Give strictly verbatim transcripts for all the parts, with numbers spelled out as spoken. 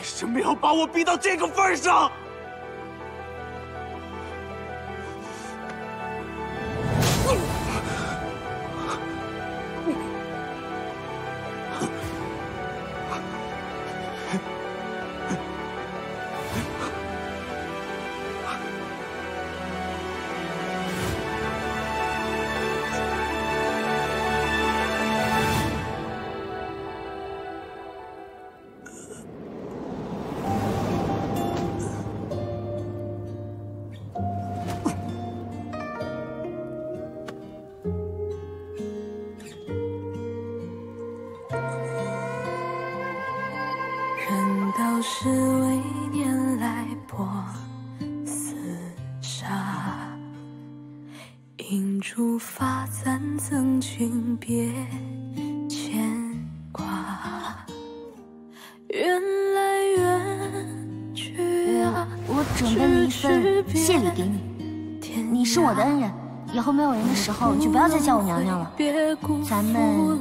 为什么要把我逼到这个份上？ 时候就不要再叫我娘娘了，咱们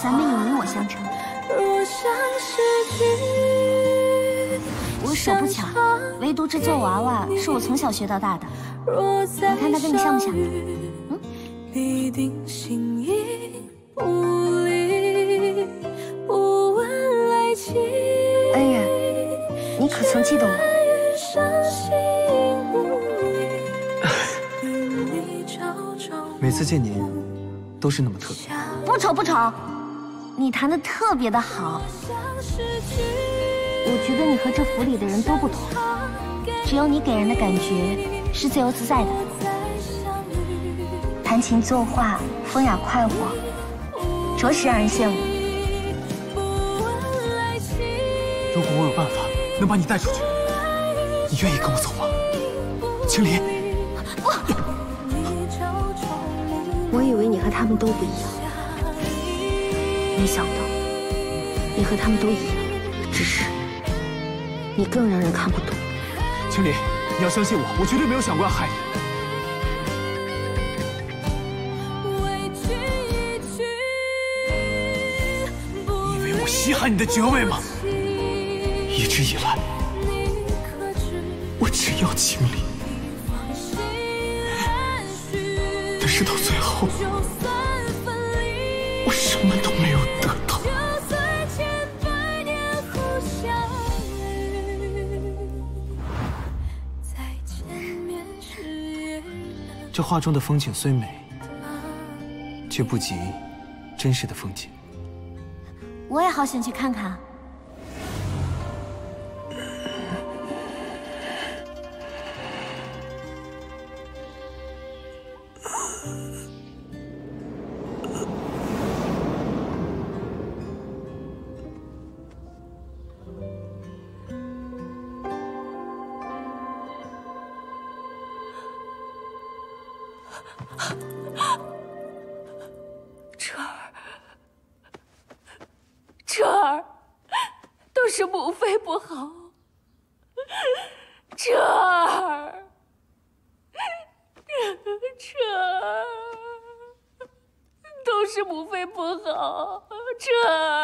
咱们以你我相称。无所不巧，唯独这做娃娃是我从小学到大的。你看它跟你像不像？嗯。恩人，你可曾记得我？ 每次见您，都是那么特别。不丑不丑，你弹得特别的好。我觉得你和这府里的人都不同，只有你给人的感觉是自由自在的。弹琴作画，风雅快活，着实让人羡慕。如果我有办法能把你带出去，你愿意跟我走吗？青离。 我以为你和他们都不一样，没想到你和他们都一样，只是你更让人看不懂。青离，你要相信我，我绝对没有想过要害你。你以为我稀罕你的爵位吗？一直以来，我只要青离。 直到最后，我什么都没有得到。这画中的风景虽美，却不及真实的风景。我也好想去看看。不好，这儿。